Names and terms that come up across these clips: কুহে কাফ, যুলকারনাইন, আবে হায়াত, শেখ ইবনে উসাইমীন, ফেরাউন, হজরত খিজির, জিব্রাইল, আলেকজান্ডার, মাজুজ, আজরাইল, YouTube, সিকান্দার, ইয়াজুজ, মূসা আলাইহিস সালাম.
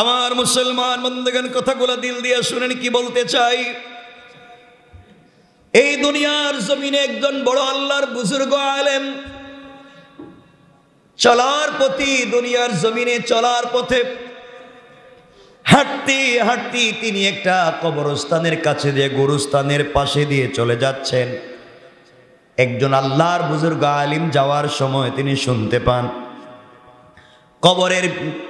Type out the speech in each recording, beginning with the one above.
আমার মুসলমান বন্ধুগণ, কথাগুলো দিল দিয়ে শুনেন কি বলতে চাই। এই দুনিয়ার জমিনে একজন বড় আল্লাহর বুজুর্গ আলেম চলার পথে, দুনিয়ার জমিনে চলার পথে হাঁটতে হাঁটতে তিনি একটা কবরস্থানের কাছে দিয়ে, গরুস্থানের পাশে দিয়ে চলে যাচ্ছেন। একজন আল্লাহর বুজুর্গ আলিম যাওয়ার সময় তিনি শুনতে পান, কবরের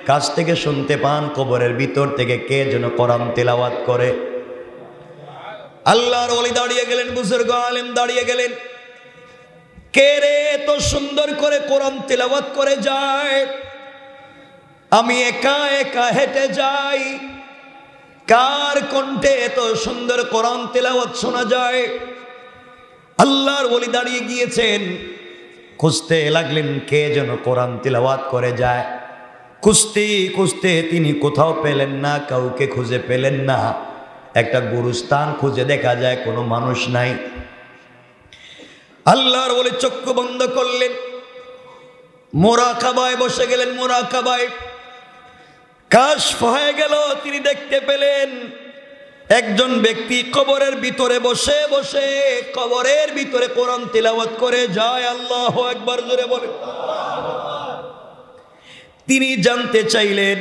কাছ থেকে শুনতে পান, কবরের ভিতর থেকে কে যেন কোরআন তেলাওয়াত করে। আল্লাহর ওলি দাঁড়িয়ে গেলেন, বুজুর্গ আলিম দাঁড়িয়ে গেলেন, কে রে এত সুন্দর করে কোরআন তেলাওয়াত করে যায়, আমি একা একা হেঁটে যাই, কার কণ্ঠে এত সুন্দর কোরআন তেলাওয়াত শোনা যায়। আল্লাহর ওলি দাঁড়িয়ে গিয়েছেন, খুঁজতে লাগলেন কে যেন কোরআন তেলাওয়াত করে যায়। খুঁজতে খুঁজতে তিনি কোথাও পেলেন না, কাউকে খুঁজে পেলেন না। একটা গুরুস্থান খুঁজে দেখা যায় কোনো মানুষ নাই। আল্লাহর ওলি চক্ষু বন্ধ করলেন, মুরাকাবায় বসে গেলেন। মুরাকাবায় কাশফ হয়ে গেল, তিনি দেখতে পেলেন একজন ব্যক্তি কবরের ভিতরে বসে বসে কবরের ভিতরে কোরআন তেলাওয়াত করে যায়। আল্লাহু আকবার জোরে বলেন। তিনি জানতে চাইলেন,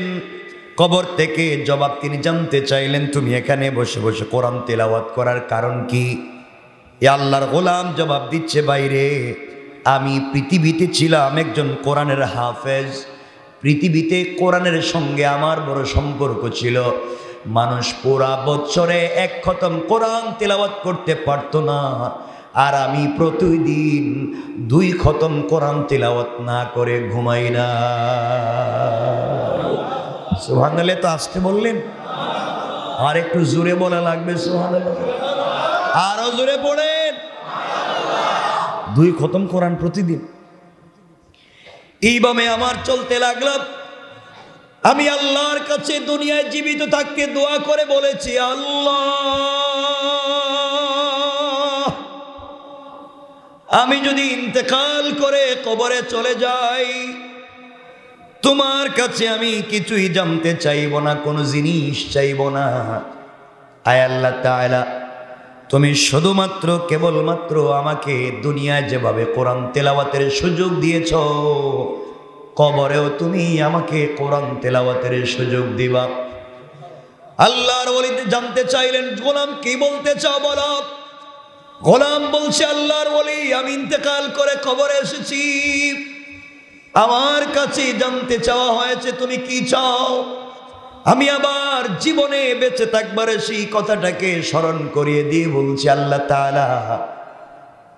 কবর থেকে জবাব তিনি জানতে চাইলেন, তুমি এখানে বসে বসে কোরআন তেলাওয়াত করার কারণ কি? আল্লাহর গোলাম জবাব দিচ্ছে, বাইরে আমি পৃথিবীতে ছিলাম একজন কোরআনের হাফেজ, পৃথিবীতে কোরআনের সঙ্গে আমার বড় সম্পর্ক ছিল। মানুষ পুরা বছরে এক খতম কোরআন তেলাওয়াত করতে পারত না, আর আমি প্রতিদিন দুই খতম কোরআন তেলাওয়াত না করে ঘুমাই না। সুবহানাল্লাহ। তো আসতে বললেন, আর একটু জোরে বলা লাগবে সুবহানাল্লাহ, আরো জোরে পড়েন। দুই খতম কোরআন প্রতিদিন, এইভাবে আমার চলতে লাগলো। আমি আল্লাহর কাছে দুনিয়ায় জীবিত থাকতে দোয়া করে বলেছি, আল্লাহ আমি যদি ইন্তেকাল করে কবরে চলে যাই, তোমার কাছে আমি কিছুই জানতে চাইব না, কোনো জিনিস চাইব না। আয় আল্লাহ তাআলা, তুমি শুধুমাত্র কেবলমাত্র আমাকে দুনিয়ায় যেভাবে কোরআন তেলাওয়াতের সুযোগ দিয়েছ, কবরেও তুমি আমাকে কোরআন তেলাওয়াতের সুযোগ দিবা। আল্লাহর ওলি জানতে চাইলেন, গোলাম কি বলতে চাও বলো। গোলাম বলছে, আল্লাহর ওলি আমি ইন্তেকাল করে কবরে এসেছি, আমার কাছে জানতে চাওয়া হয়েছে তুমি কি চাও। আমি আবার জীবনে বেঁচে থাকবার সেই কথাটাকে স্মরণ করিয়ে দিয়ে বলছি, আল্লাহ তাআলা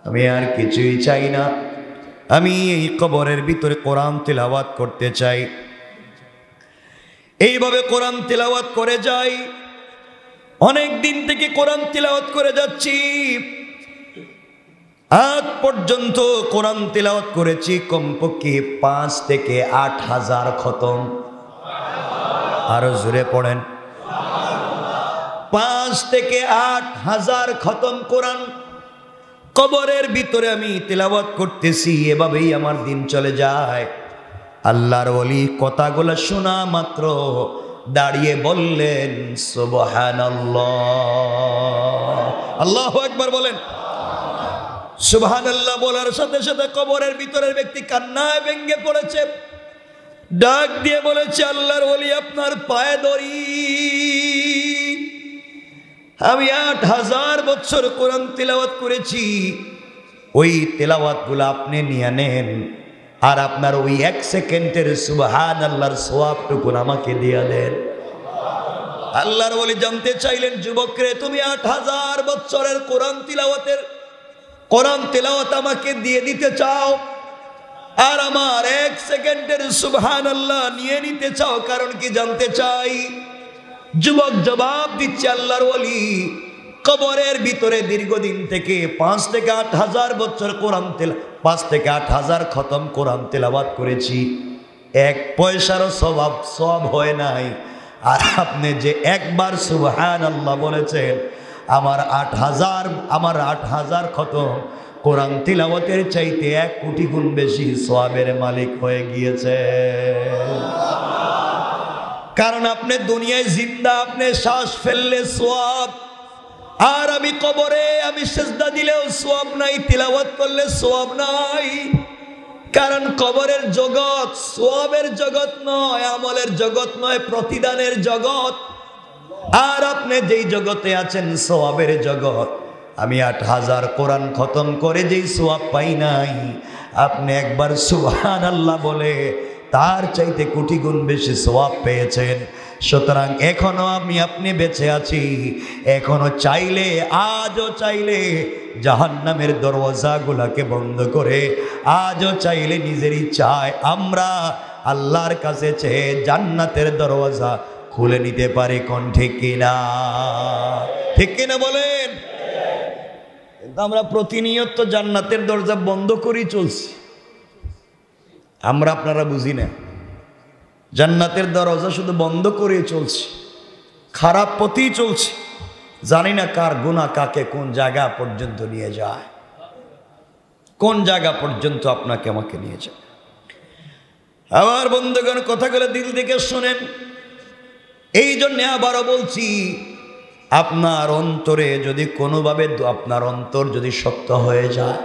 আমি আর কিছুই চাই না, আমি এই কবরের ভিতরে কোরআন তেলাওয়াত করতে চাই। এইভাবে কোরআন তেলাওয়াত করে যাই, অনেক দিন থেকে কোরআন তেলাওয়াত করে যাচ্ছি, আজ পর্যন্ত কোরআন তেলাওয়াত করেছি কমপক্ষে 5 থেকে 8 হাজার খতম। আরো জোরে পড়েন। 5 থেকে 8 হাজার খতম কোরআন কবরের ভিতরে আমি তেলাওয়াত করতেছি, এভাবেই আমার দিন চলে যায়। আল্লাহর ওলি কথাগুলো শোনা মাত্র দাঁড়িয়ে বললেন সুবহানাল্লাহ। আল্লাহু আকবার বলেন। সুবহানাল্লাহ বলার সাথে সাথে কবরের ভিতরের ব্যক্তি কান্নায় ভেঙ্গে পড়েছে, ডাক দিয়ে বলেছে, আল্লাহর ওলি আপনার পায়ে ধরি, আমি 8 হাজার বছর কোরআন তেলাওয়াত করেছি, ওই তেলাওয়াতগুলো আপনি নিয়ে নেন, আর আপনার ওই 1 সেকেন্ডের সুবহানাল্লাহর সওয়াবটুকু আমাকে দিয়ে দেন। আল্লাহর ওলি জানতে চাইলেন, যুবকরে তুমি 8 হাজার বছরের কোরআন তেলাওয়াত আমাকে দিয়ে দিতে চাও, আর আমার 1 সেকেন্ডের সুবহানাল্লাহ নিয়ে নিতে চাও, কারণ কি জানতে চাই। যুবক জবাব দিচ্ছে, আল্লাহর ওলি কবরের ভিতরে দীর্ঘদিন থেকে 5 থেকে 8 হাজার বছর 5 থেকে 8 হাজার খতম কোরআন তেলাওয়াত করেছি, 1 পয়সারও সওয়াব হয় নাই, আর আপনি যে একবার সুবহানাল্লাহ বলেছেন, আমার 8 হাজার খতম কোরআন তেলাওয়াতের চাইতে 1 কোটি গুণ বেশি সওয়াবের মালিক হয়ে গিয়েছে। কারণ আপনি দুনিয়ায় জিন্দা, আপনি শ্বাস ফেললে সওয়াব, আর আমি কবরে, আমি সিজদা দিলেও সওয়াব নাই, তিলাওয়াত করলে সওয়াব নাই। কারণ কবরের জগৎ সওয়াবের জগৎ নয়, আমলের জগৎ নয়, প্রতিদানের জগৎ। আর আপনি যেই জগতে আছেন সওয়াবের জগৎ। আমি ৮,০০০ কোরআন খতম করে যেই সওয়াব পাই নাই, আপনি একবার সুবহানাল্লাহ বলে তার চাইতে কোটি গুণ বেশি সওয়াব পেয়েছেন। সুতরাং এখনো আমি আপনি বেঁচে আছি, এখনো চাইলে, আজও চাইলে জাহান্নামের দরওয়াজাগুলোকে বন্ধ করে, আজও চাইলে নিজের ইচ্ছায় আমরা আল্লাহর কাছে চেয়ে জান্নাতের দরওয়াজা খুলে নিতে পারি। কোন ঠিক কিনা? ঠিক কিনা বলেন? কিন্তু আমরা প্রতিনিয়ত জান্নাতের দরজা বন্ধ করেই চলছি। আমরা আপনারা বুঝি না, জান্নাতের দরজা শুধু বন্ধ করে চলছে, খারাপ পথেই চলছে। জানি না কার গুনাহ কাকে কোন জায়গা পর্যন্ত নিয়ে যায়, কোন জায়গা পর্যন্ত আপনাকে আমাকে নিয়ে যায়। আমার বন্ধুগণ, কথাগুলো দিল থেকে শোনেন, এই জন্যে আবারও বলছি, আপনার অন্তরে যদি কোনোভাবে আপনার অন্তর যদি শক্ত হয়ে যায়,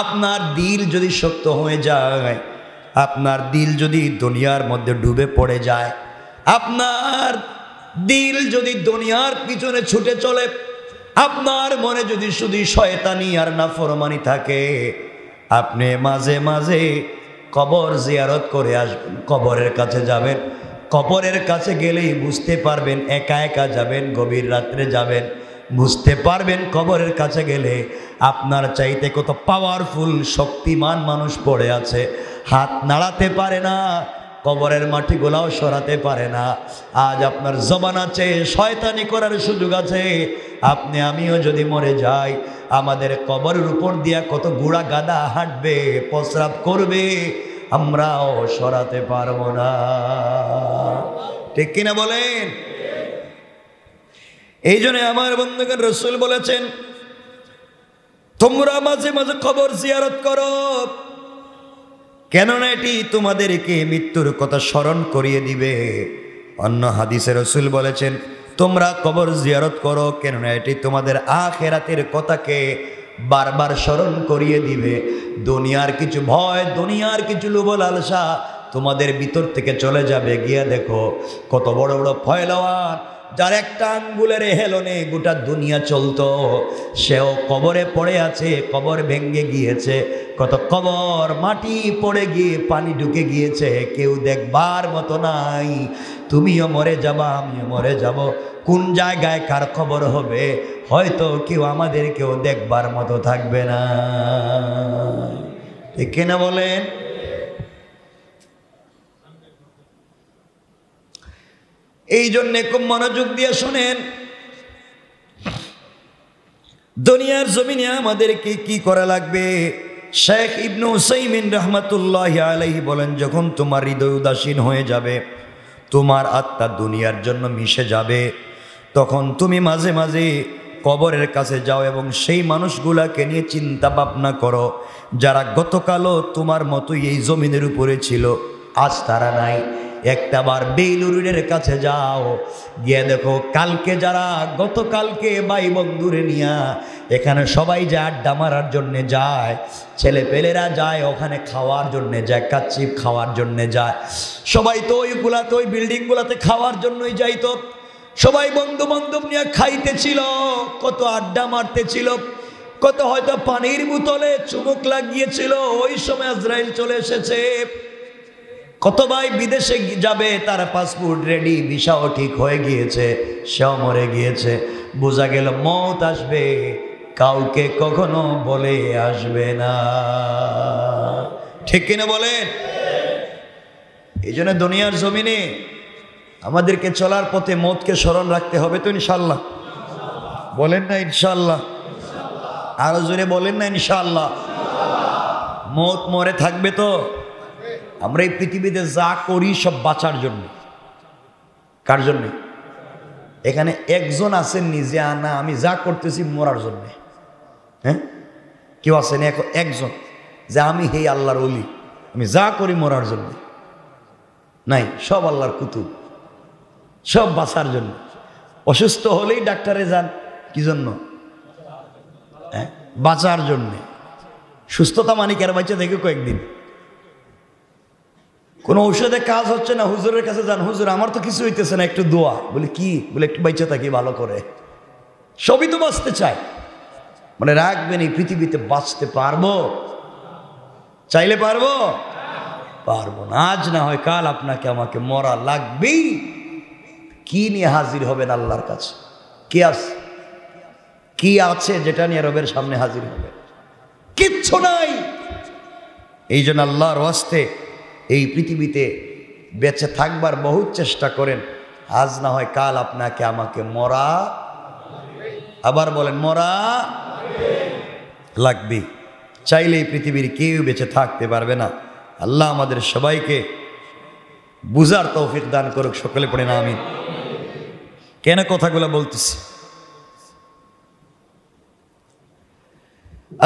আপনার দিল যদি শক্ত হয়ে যায়, আপনার দিল যদি দুনিয়ার মধ্যে ডুবে পড়ে যায়, আপনার দিল যদি দুনিয়ার পিছনে ছুটে চলে, আপনার মনে যদি শুধু শয়তানি আর নাফরমানি থাকে, আপনি মাঝে মাঝে কবর জিয়ারত করে আসবেন, কবরের কাছে যাবেন। কবরের কাছে গেলেই বুঝতে পারবেন, একা একা যাবেন, গভীর রাত্রে যাবেন, বুঝতে পারবেন কবরের কাছে গেলে আপনার চাইতে কত পাওয়ারফুল শক্তিমান মানুষ পড়ে আছে। হাত নাড়াতে পারে না, কবরের মাটিগুলাও সরাতে পারে না। আজ আপনার জবান আছে, শয়তানি করার সুযোগ আছে। আপনি আমিও যদি মরে যাই, আমাদের কবরের উপর দিয়া কত গুড়া গাদা হাঁটবে, প্রস্রাব করবে, আমরাও সরাতে পারবো না। ঠিক কিনা বলেন? এই জন্য আমার বন্ধুগণ রাসূল বলেছেন, তোমরা মাঝে মাঝে কবর জিয়ারত করো, কেননা এটি তোমাদেরকে মৃত্যুর কথা স্মরণ করিয়ে দিবে। অন্য হাদিসে রাসূল বলেছেন, তোমরা কবর জিয়ারত করো, কেননা এটি তোমাদের আখিরাতের কথাকে বারবার স্মরণ করিয়ে দিবে। দুনিয়ার কিছু ভয়, দুনিয়ার কিছু লোভ লালসা তোমাদের ভিতর থেকে চলে যাবে। গিয়া দেখো কত বড় বড় ফয়লাওয়ান, যার একটা আঙ্গুলের হেলনে গোটা দুনিয়া চলতো, সেও কবরে পড়ে আছে, কবর ভেঙে গিয়েছে, কত কবর মাটি পড়ে গিয়ে পানি ঢুকে গিয়েছে, কেউ দেখবার মতো নাই। তুমিও মরে যাবা, আমিও মরে যাব, কোন জায়গায় কার কবর হবে হয়তো কেউ আমাদের কেউ দেখবার মতো থাকবে না। ঠিক কিনা বলেন? এই জন্যে খুব মনোযোগ দিয়ে শোনেন, দুনিয়ার জমিনে আমাদেরকে কি করা লাগবে। শেখ ইবনে উসাইমীন রাহমাতুল্লাহি আলাইহি বলেন, যখন তোমার হৃদয় উদাসীন হয়ে যাবে, তোমার আত্মা দুনিয়ার জন্য মিশে যাবে, তখন তুমি মাঝে মাঝে কবরের কাছে যাও এবং সেই মানুষগুলাকে নিয়ে চিন্তা ভাবনা করো, যারা গতকালও তোমার মতোই এই জমিনের উপরে ছিল, আজ তারা নাই। একটাবার বেইলুরিনের কাছে যাও, গিয়ে দেখো কালকে যারা গতকালকে ভাই বন্ধুরে নিয়া এখানে সবাই যায় আড্ডা মারার জন্যে যায়, ছেলে পেলেরা যায় ওখানে খাওয়ার জন্যে যায়, কাচ্চিপ খাওয়ার জন্যে যায়, সবাই তো ওইগুলাতে ওই বিল্ডিংগুলাতে খাওয়ার জন্যই যাইতো, সবাই বন্ধু বান্ধব নিয়ে খাইতেছিল, কত আড্ডা মারতেছিল, কত হয়তো পানির বোতলে চুমুক লাগিয়েছিল। ওই সময় আজরাইল চলে এসেছে। কত ভাই বিদেশে যাবে, তার পাসপোর্ট রেডি, ভিসাও ঠিক হয়ে গিয়েছে, সেও মরে গিয়েছে। বোঝা গেল মত আসবে, কাউকে কখনো বলে আসবে না। ঠিক কিনা বলেন? এই জন্য দুনিয়ার জমিনে আমাদেরকে চলার পথে মতকে স্মরণ রাখতে হবে তো, ইনশাল্লাহ বলেন না, ইনশাল্লাহ আরো জোরে বলেন না, ইনশাল্লাহ। মত মরে থাকবে তো। আমরা এই পৃথিবীতে যা করি সব বাঁচার জন্য। কার জন্য? এখানে একজন আছেন নিজে আনা আমি যা করতেছি মরার জন্যে? হ্যাঁ, কেউ আছেন একজন যে আমি হে আল্লাহর ওলি, আমি যা করি মরার জন্য? নাই, সব আল্লাহর কুতুব। সব বাঁচার জন্য। অসুস্থ হলেই ডাক্তারে যান, কি জন্য? বাঁচার জন্যে। সুস্থতা মানি কার বাঁচে থেকে কয়েকদিন, কোনো ঔষধে কাজ হচ্ছে না, হুজুরের কাছে যান, হুজুর আমার তো কিছু হইতেছে না, একটু দোয়া। বলে কি? বলে একটু বাঁচে থাকি ভালো করে। সবই তো বাঁচতে চায়। মানে রাখবেন, এই পৃথিবীতে বাঁচতে পারবো? চাইলে পারবো? পারবো না। আজ না হয় কাল আপনাকে আমাকে মরা লাগবেই। কি নিয়ে হাজির হবেন আল্লাহর কাছে? কি আছে যেটা নিয়ে রবের সামনে হাজির হবে? কিচ্ছু নাই। এই জন্য আল্লাহর ওয়াস্তে এই পৃথিবীতে বেঁচে থাকবার বহু চেষ্টা করেন। আজ না হয় কাল আপনাকে আমাকে মরা, আবার বলেন মরা লাগবে। চাইলে এই পৃথিবীর কেউ বেঁচে থাকতে পারবে না। আল্লাহ আমাদের সবাইকে বুঝার তৌফিক দান করুক, সকলে পড়ে না আমিন। কেন কথাগুলো বলতেছি?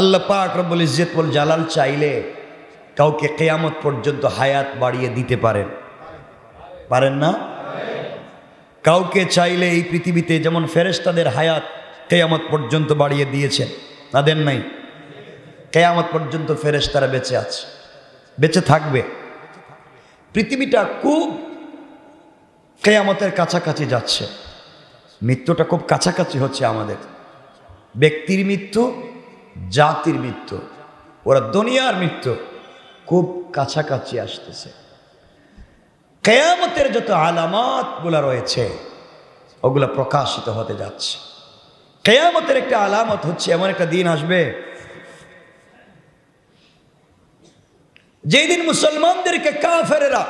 আল্লাহ পাক রব্বুল ইজ্জত ওয়াল জালাল চাইলে কাউকে কিয়ামত পর্যন্ত হায়াত বাড়িয়ে দিতে পারেন, পারেন না? কাউকে চাইলে এই পৃথিবীতে যেমন ফেরেশতাদের হায়াত কিয়ামত পর্যন্ত বাড়িয়ে দিয়েছেন, না দেন নাই? কিয়ামত পর্যন্ত ফেরেশতারা বেঁচে আছে, বেঁচে থাকবে। পৃথিবীটা খুব কিয়ামতের কাছাকাছি যাচ্ছে, মৃত্যুটা খুব কাছাকাছি হচ্ছে আমাদের। ব্যক্তির মৃত্যু, জাতির মৃত্যু, ওরা দুনিয়ার মৃত্যু খুব কাছাকাছি আসতেছে। কিয়ামতের যত আলামতগুলো রয়েছে ওগুলো প্রকাশিত হতে যাচ্ছে। কিয়ামতের একটা আলামত হচ্ছে এমন একটা দিন আসবে যেদিন মুসলমানদেরকে কাফেরেরা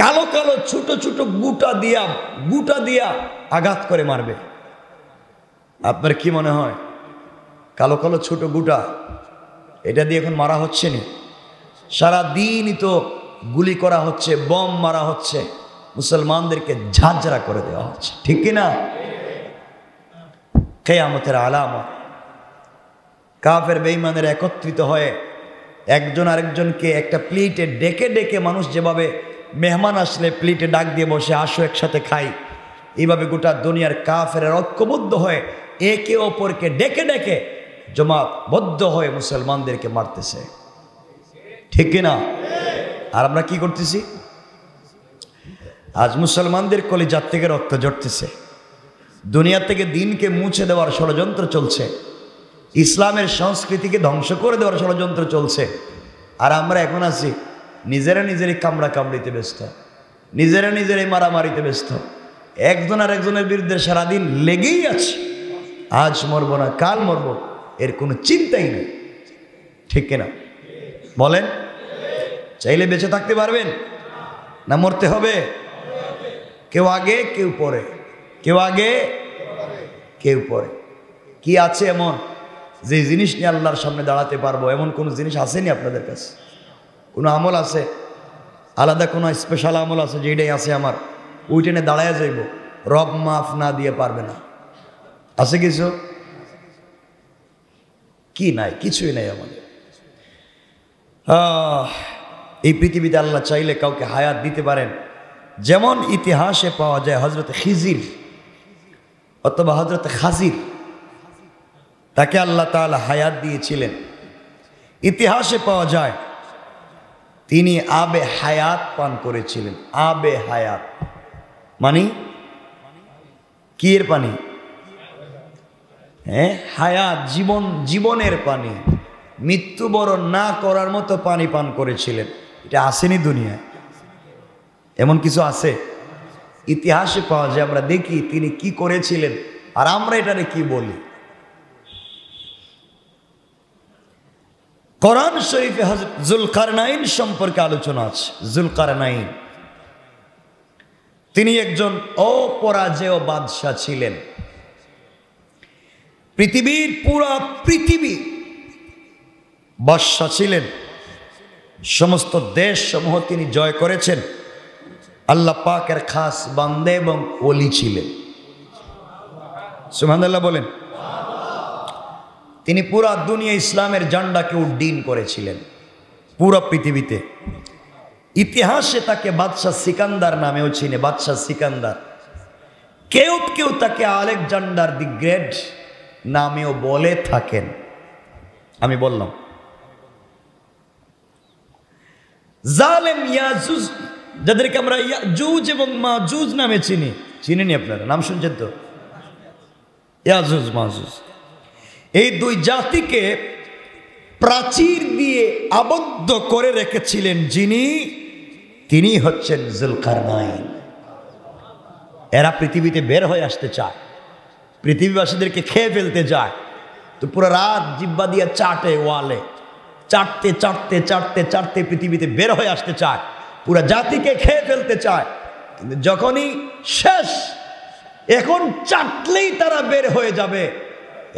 কালো কালো ছোট ছোট গুটা দিয়া আঘাত করে মারবে। আপনার কি মনে হয় কালো কালো ছোট গুটা এটা দিয়ে এখন মারা হচ্ছে না? সারাদিনই তো গুলি করা হচ্ছে, বম মারা হচ্ছে, মুসলমানদেরকে ঝাঁঝরা করে দেওয়া হচ্ছে, ঠিক কিনা? কিয়ামতের আলামত, কাফের বেঈমানের একত্রিত হয়ে একজন আরেকজনকে একটা প্লেটে ডেকে ডেকে, মানুষ যেভাবে মেহমান আসলে প্লেটে ডাক দিয়ে বসে, আসো একসাথে খাই, এইভাবে গোটা দুনিয়ার কাফের ঐক্যবদ্ধ হয়ে একে অপরকে ডেকে ডেকে জমাবদ্ধ হয়ে মুসলমানদেরকে মারতেছে, ঠিক কিনা? আর আমরা কি করতেছি? আজ মুসলমানদের কলিজার থেকে রক্ত ঝরতেছে, দুনিয়া থেকে দিনকে মুছে দেওয়ার ষড়যন্ত্র চলছে, ইসলামের সংস্কৃতিকে ধ্বংস করে দেওয়ার ষড়যন্ত্র চলছে। আর আমরা এখন আছি নিজেরা নিজেরই কামড়া কামড়িতে ব্যস্ত, নিজেরা নিজেরাই মারামারিতে ব্যস্ত, একজন আর একজনের বিরুদ্ধে সারাদিন লেগেই আছে। আজ মরবো না কাল মরবো এর কোনো চিন্তাই নেই, ঠিক কিনা? বলেন, চাইলে বেঁচে থাকতে পারবেন না? মরতে হবে। কেউ আগে কেউ পরে, কেউ আগে কেউ পরে। কি আছে এমন যে জিনিস নিয়ে আল্লাহর সামনে দাঁড়াতে পারবো? এমন কোনো জিনিস আসেনি আপনাদের কাছে? কোনো আমল আছে আলাদা, কোনো স্পেশাল আমল আছে যেটাই আছে আমার ওই টেনে দাঁড়ায় যাইব, রব মাফ না দিয়ে পারবে না? আছে কিছু? কি নাই, কিছুই নাই আমাদের। এই পৃথিবীতে আল্লাহ চাইলে কাউকে হায়াত দিতে পারেন, যেমন ইতিহাসে পাওয়া যায় হজরত খিজির অথবা হজরত খাজির, তাকে আল্লাহ তাআলা হায়াত দিয়েছিলেন। ইতিহাসে পাওয়া যায় তিনি আবে হায়াত পান করেছিলেন। আবে হায়াত মানে কি? এর পানি, হ্যাঁ, হায়াত জীবন, জীবনের পানি, মৃত্যুবরণ না করার মতো পানি পান করেছিলেন। এটা আসেনি দুনিয়ায়, এমন কিছু আছে? ইতিহাসে পাওয়া যায়, আমরা দেখি তিনি কি করেছিলেন আর আমরা এটারে কি বলি। কোরআন শরীফে হযরত যুলকারনাইন সম্পর্কে আলোচনা আছে। যুলকারনাইন তিনি একজন অপরাজেয় বাদশাহ ছিলেন। পৃথিবীর পুরা পৃথিবী বাদশাহ ছিলেন, সমস্ত দেশসমূহ তিনি জয় করেছেন, আল্লাহ পাকের খাস বান্দা এবং ওলি ছিলেন। সুবহানাল্লাহ বলেন। তিনি পুরা দুনিয়া ইসলামের ঝান্ডাকে উড্ডীন করেছিলেন পুরা পৃথিবীতে। ইতিহাসে তাকে বাদশাহ সিকান্দার নামেও চিনে, বাদশাহ সিকান্দার। কেউ কেউ তাকে আলেকজান্ডার দি গ্রেট নামেও বলে থাকেন। আমি বললাম জালেম ইয়াজুজ, যাদেরকে আমরা ইয়াজুজ এবং মাজুজ নামে চিনি, চিনেনি আপনারা? নাম শুনছেন তো? ইয়াজুজ মাজুজ, এই দুই জাতিকে প্রাচীর দিয়ে আবদ্ধ করে রেখেছিলেন যিনি, তিনি হচ্ছেন যুলকারনাইন। এরা পৃথিবীতে বের হয়ে আসতে চায়, পৃথিবীবাসীদেরকে খেয়ে ফেলতে যায়। তো পুরো রাত জিব্বা দিয়ে চাটে, ওয়ালে চাটতে চাটতে চাটতে চাটতে পৃথিবীতে বের হয়ে আসতে চায়, পুরো জাতিকে খেয়ে ফেলতে চায়। কিন্তু যখনই শেষ, এখন চাটলেই তারা বের হয়ে যাবে,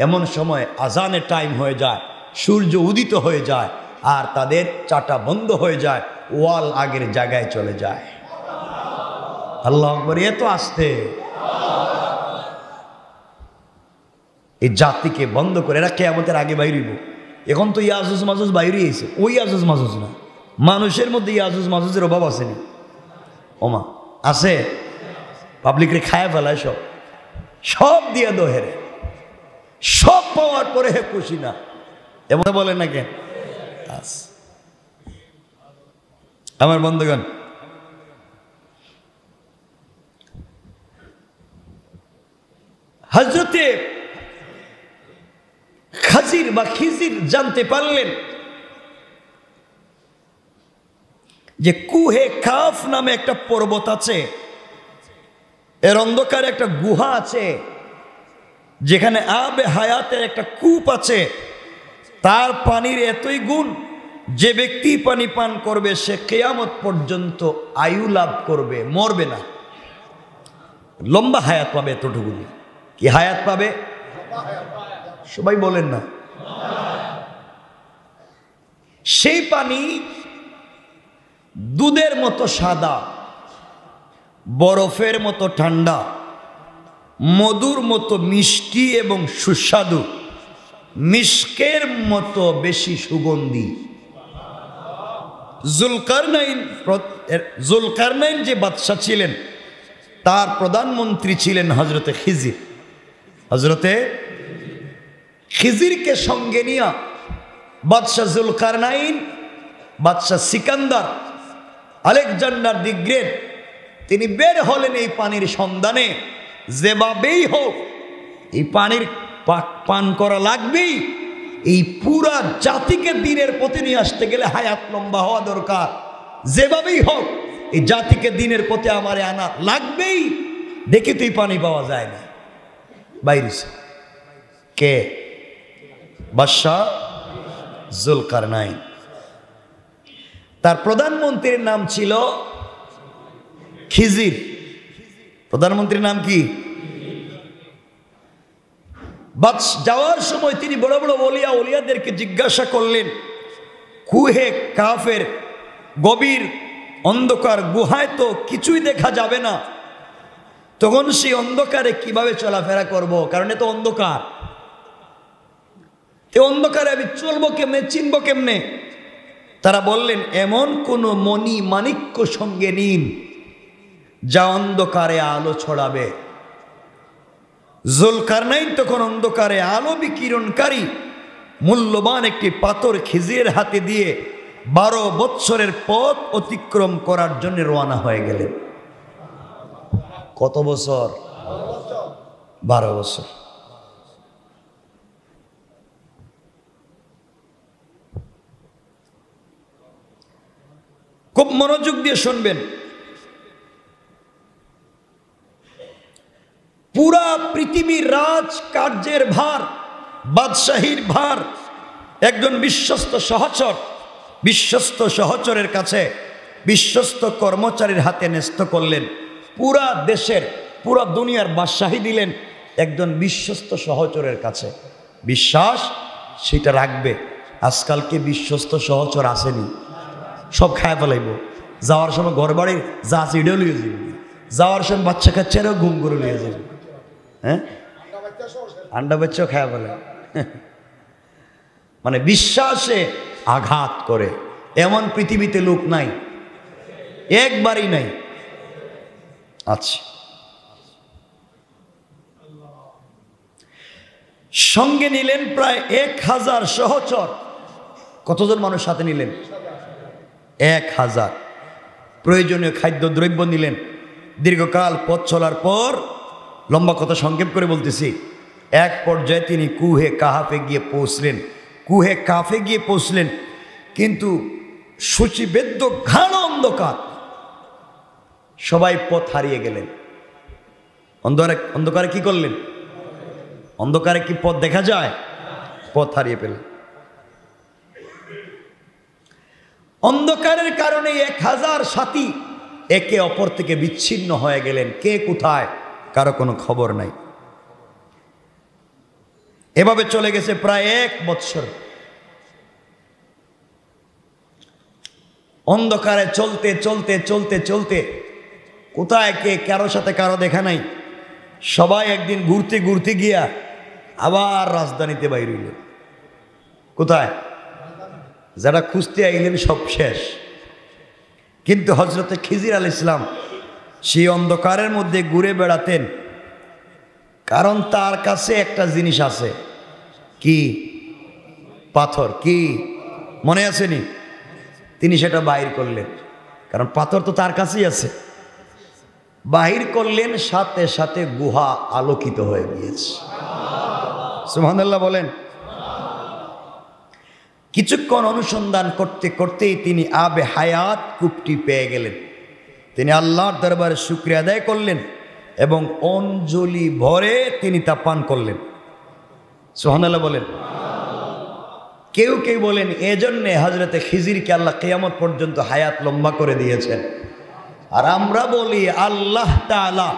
এমন সময় আজানের টাইম হয়ে যায়, সূর্য উদিত হয়ে যায়, আর তাদের চাটা বন্ধ হয়ে যায়, ওয়াল আগের জায়গায় চলে যায়। আল্লাহ আকবার! এত আসতে এই জাতিকে বন্ধ করে রাখে, আমাদের আগে বাইরিব। এখন তো ইয়াজুজ মাজুজ বাইরে এসে, ওই ইয়াজুজ মাজুজ না, মানুষের মধ্যে ইয়াজুজ মাজুজের অভাব আসেনি? ওমা আছে, পাবলিকরে খায় ফেলায়, সব সব দিয়ে দোহেরে, সব পাওয়ার পরে হে খুশি না, এমন বলেন না কেন? আমার বন্ধুগণ, হযরতে খিজির বা খিজির জানতে পারলেন যে কুহে কাফ নামে একটা পর্বত আছে, এর অন্ধকারে একটা গুহা আছে, যেখানে আবে হায়াতের একটা কূপ আছে। তার পানির এতই গুণ, যে ব্যক্তি পানি পান করবে সে কিয়ামত পর্যন্ত আয়ু লাভ করবে, মরবে না, লম্বা হায়াত পাবে। এতটুকুনি কি হায়াত পাবে? সবাই বলেন না। সেই পানি দুধের মতো সাদা, বরফের মতো ঠান্ডা, মধুর মতো মিষ্টি এবং সুস্বাদু, মিশকের মতো বেশি সুগন্ধি। যুলকারনাইন যে বাদশা ছিলেন, তার প্রধানমন্ত্রী ছিলেন হজরতে খিজির। হজরতে খিজিরকে সঙ্গে নিয়ে বাদশাহ যুলকারনাইন, বাদশাহ সিকান্দার, আলেকজান্ডার দি গ্রেট, তিনি বের হলেন এই পানির সন্ধানে। যেভাবেই হোক এই পানির পান করা লাগবেই। এই পুরা জাতিকে দ্বীনের পথে নিয়ে আসতে গেলে হায়াত লম্বা হওয়া দরকার। যেভাবেই হোক এই জাতিকে দ্বীনের পথে আমারে আনা লাগবেই। দেখি তুই পানি পাওয়া যায় না, বাইরে কে? বাদশাহ যুলকারনাইন। তার প্রধানমন্ত্রীর নাম ছিল খিজির। প্রধানমন্ত্রীর নাম কি? যাওয়ার সময় তিনি বড় বড় ওলিয়া ওলিয়াদেরকে জিজ্ঞাসা করলেন, কুহে কাফের গভীর অন্ধকার গুহায় তো কিছুই দেখা যাবে না, তখন সেই অন্ধকারে কিভাবে চলাফেরা করব? কারণ এ তো অন্ধকার, এই অন্ধকারে আমি চলবো কেমনে, চিনবো কেমনে? তারা বললেন, এমন কোন মণি মাণিক্য সঙ্গে নিন যা অন্ধকারে আলো ছড়াবে। যুলকারনাইন তখন অন্ধকারে আলো বিকিরণকারী মূল্যবান একটি পাথর খিজিরের হাতে দিয়ে 12 বৎসরের পথ অতিক্রম করার জন্য রওনা হয়ে গেলেন। কত বছর? 12 বছর। খুব মনোযোগ দিয়ে শুনবেন। পুরা পৃথিবীর রাজ কার্যের ভার, বাদশাহীর ভার একজন বিশ্বস্ত সহচর, বিশ্বস্ত সহচরের কাছে বিশ্বস্ত কর্মচারীর হাতে ন্যস্ত করলেন। পুরা দেশের, পুরা দুনিয়ার বাদশাহী দিলেন একজন বিশ্বস্ত সহচরের কাছে। বিশ্বাস সেটা রাখবে। আজকালকে বিশ্বস্ত সহচর আসেনি, সব খায় ফেলাইব। যাওয়ার সময় ঘর বাড়ির যা চিড়েও লিয়ে যাবে, যাওয়ার সময় বাচ্চা কাচ্চারও ঘুম করে নিয়ে যাবে, হ্যাঁ আন্ডা বাচ্চাও খায় ফেলে। মানে বিশ্বাসে আঘাত করে এমন পৃথিবীতে লোক নাই। একবারই নাই। আচ্ছা, সঙ্গে নিলেন প্রায় 1000 সহচর। কতজন মানুষ সাথে নিলেন? 1000। প্রয়োজনীয় খাদ্যদ্রব্য নিলেন। দীর্ঘকাল পথ চলার পর, লম্বা কথা সংক্ষেপ করে বলতেছি, এক পর্যায়ে তিনি কুহে কাফে গিয়ে পৌঁছলেন। কিন্তু সূচীবেদ্য ঘন অন্ধকার, সবাই পথ হারিয়ে গেলেন। অন্ধকারে কি করলেন? অন্ধকারে কি পথ দেখা যায়? পথ হারিয়ে ফেলেন। অন্ধকারের কারণে 1000 সাথী একে অপর থেকে বিচ্ছিন্ন হয়ে গেলেন। কে কোথায় কারো কোনো খবর নাই। এভাবে চলে গেছে প্রায় 1 বৎসর। অন্ধকারে চলতে চলতে চলতে চলতে কোথায় কে, কারো সাথে কারো দেখা নাই। সবাই একদিন ঘুরতে ঘুরতে গিয়া আবার রাজধানীতে বাইরে হইল। কোথায় যারা খুঁজতে আইলেন সব শেষ। কিন্তু হজরত খিজির আলাইহিস সালাম সেই অন্ধকারের মধ্যে ঘুরে বেড়াতেন, কারণ তার কাছে একটা জিনিস আছে। কি? পাথর। কি মনে আসেনি? তিনি সেটা বাহির করলেন, কারণ পাথর তো তার কাছেই আছে। বাহির করলেন, সাথে সাথে গুহা আলোকিত হয়ে গিয়েছে। সুবহানাল্লাহ বলেন। কিছুক্ষণ অনুসন্ধান করতে করতেই তিনি আবে হায়াত কূপটি পেয়ে গেলেন। তিনি আল্লাহর দরবারে শুকরিয়া আদায় করলেন এবং অঞ্জলি ভরে তিনি তা পান করলেন। সুবহানাল্লাহ বলেন। কেউ কেউ বলেন এজন্যে হযরতে খিজিরকে আল্লাহ কিয়ামত পর্যন্ত হায়াত লম্বা করে দিয়েছেন। আর আমরা বলি আল্লাহ তাআলা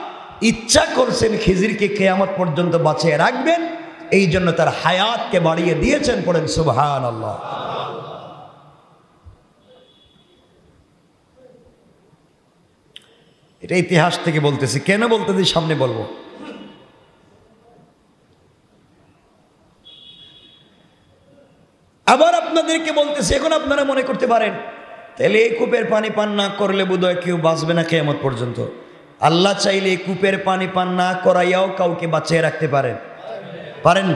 ইচ্ছা করছেন খিজিরকে কিয়ামত পর্যন্ত বাঁচিয়ে রাখবেন, এই জন্য তার হায়াতকে বাড়িয়ে দিয়েছেন। পড়েন সুবহানাল্লাহ। এটা ইতিহাস থেকে বলতেছি। কেন বলতেছি সামনে বলবো। আবার আপনাদেরকে বলতেছি, এখন আপনারা মনে করতে পারেন তাহলে এই কূপের পানি পান না করলে বোধহয় কেউ বাঁচবে না কিয়ামত পর্যন্ত। আল্লাহ চাইলে এই কূপের পানি পান না করাইয়াও কাউকে বাঁচিয়ে রাখতে পারেন। পারেন?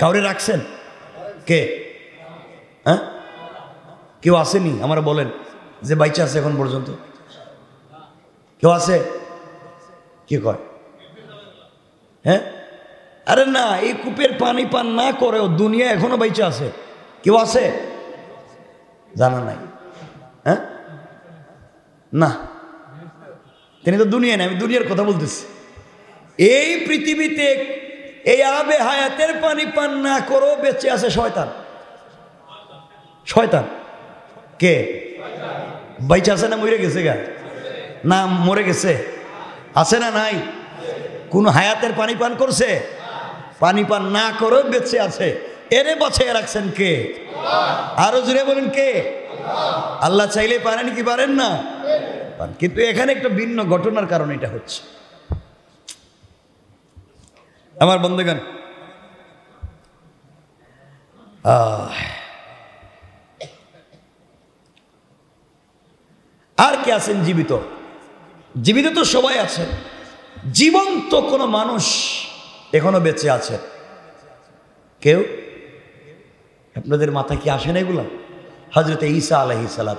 কাউরে রাখছেন? কে? হ্যাঁ, কেউ আসেনি? আমার বলেন যে বাইচা আছে এখন পর্যন্ত কেউ আছে? কি কয়? হ্যাঁ, আরে না, এই কূপের পানি পান না করেও দুনিয়া এখনো বাইচা আছে। কেউ আছে? জানা নাই। হ্যাঁ, না, তিনি তো দুনিয়া নেই, আমি দুনিয়ার কথা বলতেছি। এই পৃথিবীতে এই আবে হায়াতের পানি পান না করো বেঁচে আছে শয়তান। শয়তান কে? বাইচে আছে না মরে গেছে? গা না, মরে গেছে। আছে না নাই? কোন হায়াতের পানি পান করছে? পানি পান না করো বেঁচে আছে। এরে বাঁচিয়ে রাখছেন কে? আরো জোরে বলেন কে? আল্লাহ চাইলে পারেন কি পারেন না? কিন্তু এখানে একটা ভিন্ন ঘটনার কারণে এটা হচ্ছে। আমার বন্ধুগণ, আর কে আছেন জীবিত? জীবিত তো সবাই আছেন। জীবন্ত কোনো মানুষ এখনো বেঁচে আছে? কেউ? আপনাদের মাথা কি আসে না এগুলা? হজরত ঈসা আলাইহিস সালাম।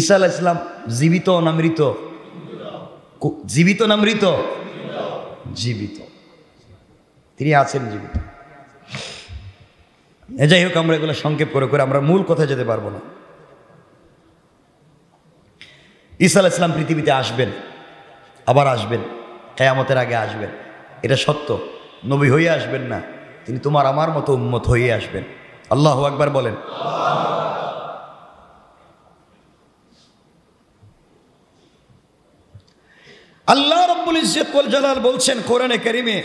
ঈসা আলাইহিস সালাম জীবিত না মৃত? জীবিত না মৃত? জীবিত। তিনি আছেন জীবিত। যাই হোক, আমরা এগুলো সংক্ষেপ করে করে আমরা মূল কথা যেতে পারবো না। ঈসা আলাইহিস সালাম পৃথিবীতে আসবেন, আবার আসবেন, কিয়ামতের আগে আসবেন, এটা সত্য। নবী হয়ে আসবেন না, তিনি তোমার আমার মতো উম্মত হয়ে আসবেন। আল্লাহু আকবার বলেন। আল্লাহ রাব্বুল ইজ্জত ওয়াল জালাল বলছেন কোরআনে কারিমে,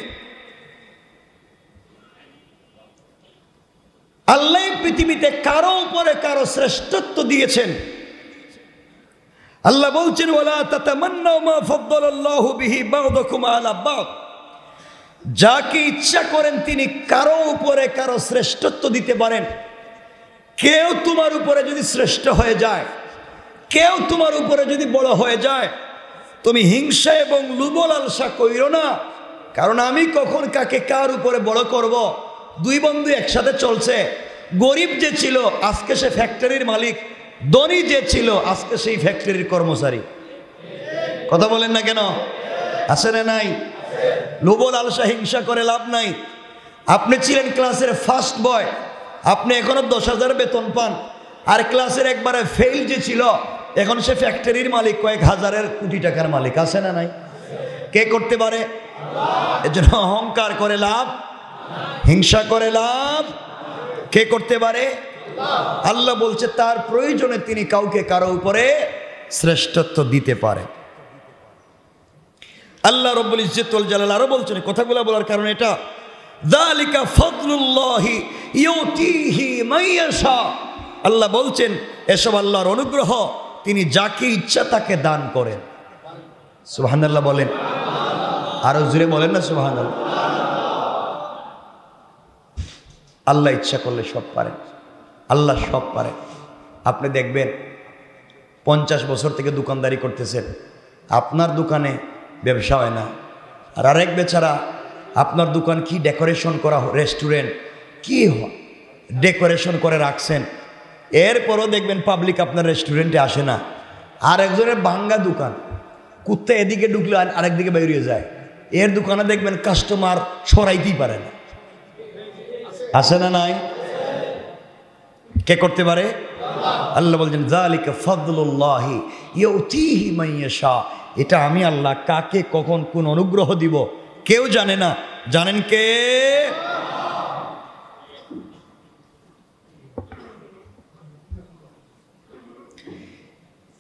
আল্লাহ পৃথিবীতে কারো উপরে কারো শ্রেষ্ঠত্ব দিয়েছেন। আল্লাহ বলছেন ওয়ালা তাতামান্নাউ মা ফাদ্দালাল্লাহু বিহি বা'দাকুম আলা বা'দ। যাকে ইচ্ছা করেন তিনি কারো উপরে কারো শ্রেষ্ঠত্ব দিতে পারেন। কেউ তোমার উপরে যদি শ্রেষ্ঠ হয়ে যায়, কেউ তোমার উপরে যদি বড় হয়ে যায় তুমি হিংসা এবং লুবলালসা কইরো না, কারণ আমি কখন কাকে কার উপরে বড় করব। দুই বন্ধু একসাথে চলছে, গরিব যে ছিল আজকে সে ফ্যাক্টরির মালিক, ধনী যে ছিল আজকে সেই ফ্যাক্টরির কর্মচারী। কথা বলেন না কেন? আছে না নাই? লোভলালসা হিংসা করে লাভ নাই। আপনি ছিলেন ক্লাসের ফার্স্ট বয়, আপনি এখনো 10,000 বেতন পান, আর ক্লাসের একবারে ফেল যে ছিল এখন সে ফ্যাক্টরির মালিক, কয়েক হাজারের কোটি টাকার মালিক। আছে না নাই? কে করতে পারে? এজন্য অহংকার করে লাভ, হিংসা করে লাভ। কে করতে পারে? আল্লাহ বলছে তার প্রয়োজনে তিনি কাউকে কারো উপরে শ্রেষ্ঠত্ব দিতে পারে। আল্লাহ রব্বুল ইজ্জতুল জালাল আরো বলছেন, কথাগুলো বলার কারণ এটা, যালিকা ফাদলুল্লাহি ইউতিহি মাইয়াশা। আল্লাহ বলছেন এসব আল্লাহর অনুগ্রহ, তিনি যাকে ইচ্ছা তাকে দান করেন। সুবহানাল্লাহ বলেন, আরো জোরে বলেন না সুবহানাল্লাহ। আল্লাহ ইচ্ছা করলে সব পারেন, আল্লাহ সব পারেন। আপনি দেখবেন 50 বছর থেকে দোকানদারি করতেছেন, আপনার দোকানে ব্যবসা হয় না, আর আরেক বেচারা আপনার দোকান কি ডেকোরেশন করা, রেস্টুরেন্ট কি ডেকোরেশন করে রাখছেন, এরপরও দেখবেন পাবলিক আপনার রেস্টুরেন্টে আসে না। আর একজনের ভাঙ্গা দোকান, কুত্তা এদিকে ঢুকলে আরেকদিকে বেরিয়ে যায়, এর দোকানে দেখবেন কাস্টমার সরাইতেই পারে না। আসে না নাই? কে করতে পারে? আল্লাহ বলছেন যালিকা ফাদলুল্লাহি ইউতিহি মান ইয়াশা, এটা আমি আল্লাহ কাকে কখন কোন অনুগ্রহ দিব কেউ জানে না। জানেন কে?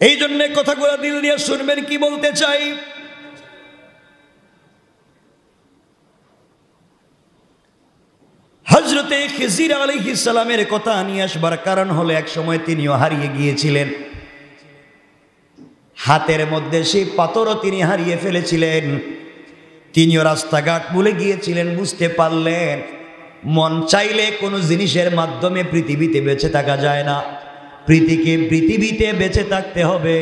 এই জন্য কথাগুলো দিল দিয়ে শুনবেন কি বলতে চাই। হজরতে খিজির আলাইহিস সালামের কথা নিয়ে আসবার কারণ হলো এক সময় তিনিও হারিয়ে গিয়েছিলেন, হাতের মধ্যে সেই পাথরও তিনি হারিয়ে ফেলেছিলেন, তিনিও রাস্তাঘাট ভুলে গিয়েছিলেন, বুঝতে পারলেন মন চাইলে কোনো জিনিসের মাধ্যমে পৃথিবীতে বেঁচে থাকা যায় না, পৃথিবীতে বেঁচে থাকতে হবে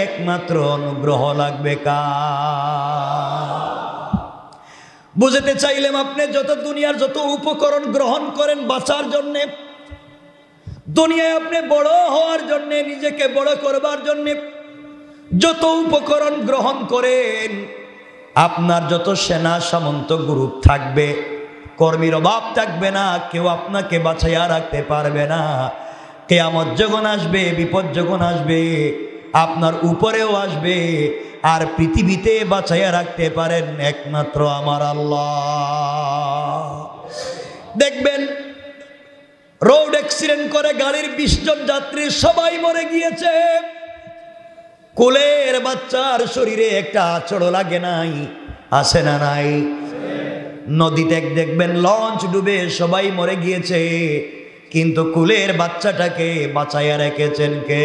একমাত্র অনুগ্রহ লাগবে। বুঝতে চাইলাম আপনি যত দুনিয়ার যত উপকরণ গ্রহণ করেন বাঁচার জন্যে, দুনিয়ায় আপনি বড় হওয়ার জন্যে, নিজেকে বড় করবার জন্যে যত উপকরণ গ্রহণ করেন, আপনার যত সেনা সামন্ত গ্রুপ থাকবে, কর্মীর অভাব থাকবে না, কেউ আপনাকে বাঁচাইয়া রাখতে পারবে না। কিয়ামত যখন আসবে, বিপদ যখন আসবে, আপনার উপরেও আসবে, আর পৃথিবীতে বাঁচাইয়া রাখতে পারেন একমাত্র আমার আল্লাহ। দেখবেন রোড অ্যাক্সিডেন্ট করে গাড়ির 20 জন যাত্রী সবাই মরে গিয়েছে, কোলের বাচ্চার শরীরে একটা আঁচড় লাগে নাই। আসে না নাই? নদীতে দেখবেন লঞ্চ ডুবে সবাই মরে গিয়েছে, কিন্তু কোলের বাচ্চাটাকে বাঁচাইয়া রেখেছেন কে?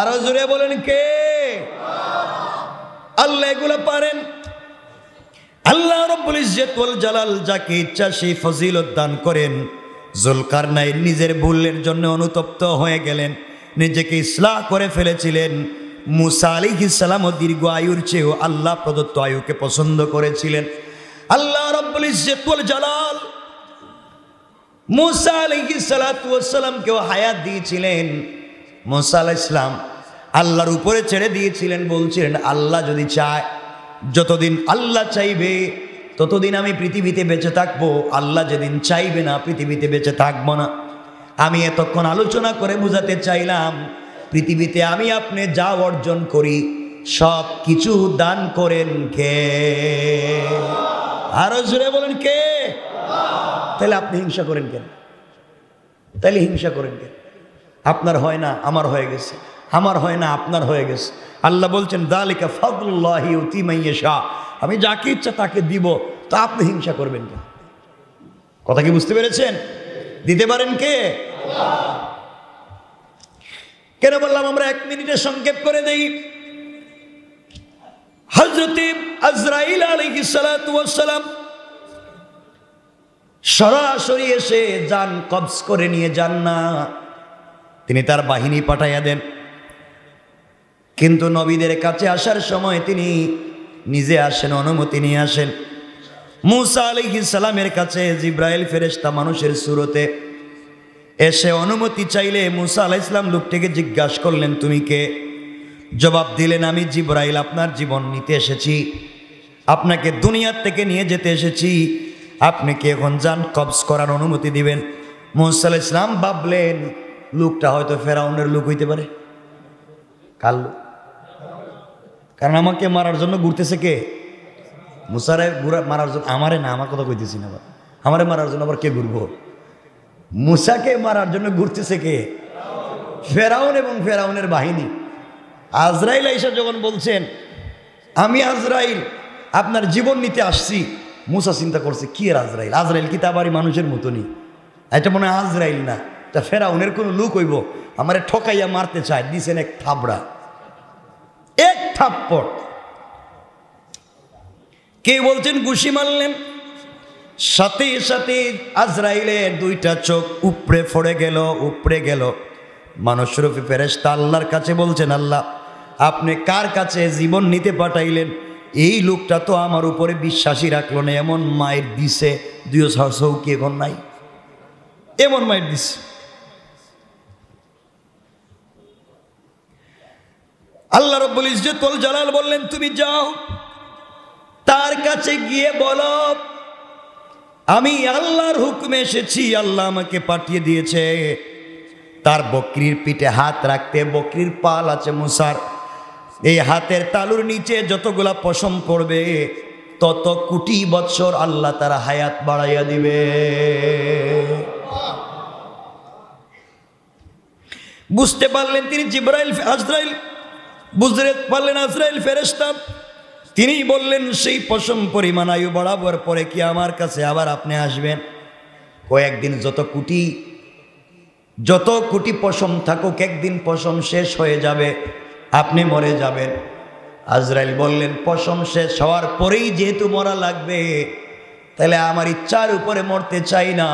আরো জোরে বলেন কে? আল্লাহ এগুলো পারেন। আল্লাহ রব্বুল ইজ্জতুল জালাল যাকে ইচ্ছা সেই ফজিলত দান করেন। যুলকারনাইন নিজের ভুলের জন্য অনুতপ্ত হয়ে গেলেন, নিজেকে ইসলাহ করে ফেলেছিলেন। মূসা আলাইহিস সালাম দীর্ঘ আয়ুর চেয়েও আল্লাহ প্রদত্ত আয়ুকে পছন্দ করেছিলেন। আল্লাহ রব্বুল ইজ্জতুল জালাল মূসা আলাইহিস সালাতু ওয়াস সালামকেও হায়াত দিয়েছিলেন। মূসা আলাইহিস সালাম আল্লাহর উপরে ছেড়ে দিয়েছিলেন, বলছিলেন আল্লাহ যদি চায়, যতদিন আল্লাহ চাইবে ততদিন আমি পৃথিবীতে বেঁচে থাকবো, আল্লাহ যেদিন চাইবে না পৃথিবীতে বেঁচে থাকবো না। আমি এতক্ষণ আলোচনা করে বোঝাতে চাইলাম পৃথিবীতে আমি আপনি যা অর্জন করি সব কিছু দান করেন কে? আরো জোরে বলেন কে? তাহলে আপনি হিংসা করেন কেন? তাহলে হিংসা করেন কেন? আপনার হয় না আমার হয়ে গেছে, আমার হয় না আপনার হয়ে গেছে। আল্লাহ বলছেন যালিকা ফাদলুল্লাহি ইউতি মান ইয়াশা, আমি যাকে ইচ্ছা তাকে দিব, তা আপনি হিংসা করবেন কেন? কথা কি বুঝতে পেরেছেন? দিতে পারেন কে? কেন বললাম আমরা 1 মিনিটে সংক্ষেপ করে দেই। হযরত আজরাইল আলাইহিস সালাতু ওয়াস সালাম সরাসরি এসে জান কবজ করে নিয়ে যান না, তিনি তার বাহিনী পাঠাইয়া দেন। কিন্তু নবীদের কাছে আসার সময় তিনি নিজে আসেন, অনুমতি নিয়ে আসেন। মূসা আলাইহিস সালামের কাছে জিব্রাইল ফেরেশতা মানুষের সুরতে এসে অনুমতি চাইলে মূসা আলাইহিস সালাম লোকটিকে জিজ্ঞাসা করলেন, তুমি কে? জবাব দিলেন, আমি জিব্রাইল আপনার জীবন নিতে এসেছি, আপনাকে দুনিয়ার থেকে নিয়ে যেতে এসেছি, আপনি কি এখন জান কবজ করার অনুমতি দিবেন? মূসা আলাইহিস সালাম ভাবলেন লোকটা হয়তো ফেরাউনের লোক হইতে পারে, কাল, কারণ আমাকে মারার জন্য ঘুরতেছে কে? মূসারে মারার জন্য, আমারে না, আমার কথা কইতেছি না, আমারে মারার জন্য আবার কে ঘুরবো? মূসাকে মারার জন্য ঘুরতেছে কে? ফেরাউন এবং ফেরাউনের বাহিনী। আজরাইল আইসা যখন বলছেন আমি আজরাইল আপনার জীবন নিতে আসছি, মূসা চিন্তা করছে কি আর আজরাইল, আজরাইল কি তাবারি মানুষের মতনই, এটা মনে হয় আজরাইল না, তা ফেরাউনের কোনো লোক হইব, আমারে ঠকাইয়া মারতে চায়। দিছেন এক থাবড়া, এক থাপ্পড়। কে বলছেন ঘুষি মারলেন, সাথে সাথে আজরাইলের দুইটা চোখ উপড়ে পড়ে গেল, উপড়ে গেল। মানুষরূপী ফেরেশতা আল্লাহর কাছে বলছেন, আল্লাহ আপনি কার কাছে জীবন নিতে পাঠাইলেন? এই লোকটা তো আমার উপরে বিশ্বাসই রাখলো না, এমন মায়ের দিছে, দুই সরসও কি এখন নাই, এমন মায়ের দিছে। আল্লাহ রাব্বুল ইজ্জত ওয়াল জালাল বললেন, তুমি যাও তার কাছে গিয়ে বলো আমি আল্লাহর হুকুমে এসেছি, আল্লাহ আমাকে পাঠিয়ে দিয়েছে। তার বকরির পিঠে হাত রাখতে, বকরির পাল আছে মূসার, এই হাতের তালুর নিচে যতগুলা পশম পড়বে তত কোটি বৎসর আল্লাহ তারা হায়াত বাড়াইয়া দিবে। বুঝতে পারলেন তিনি জিব্রাইল, আজরাইল বুঝতে পারলেন আজরাইল ফেরেশতা। তিনি বললেন সেই পশম পরিমাণ আয়ু বাড়াবার পরে কি আমার কাছে আবার আপনি আসবেন? কয়েকদিন যত কোটি পশম থাকুক, একদিন পশম শেষ হয়ে যাবে, আপনি মরে যাবেন। আজরাইল বললেন, পশম শেষ হওয়ার পরেই যেহেতু মরা লাগবে, তাহলে আমার ইচ্ছার উপরে মরতে চাই না,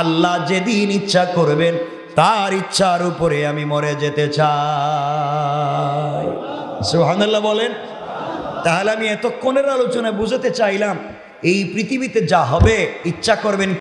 আল্লাহ যেদিন ইচ্ছা করবেন তার ইচ্ছার উপরে আমি মরে যেতে চাই। সুবহানাল্লাহ বলেন। তাহলে আমি এতক্ষণের আলোচনায় বুঝাতে চাইলাম এই পৃথিবীতে যা হবে ইচ্ছা করবেন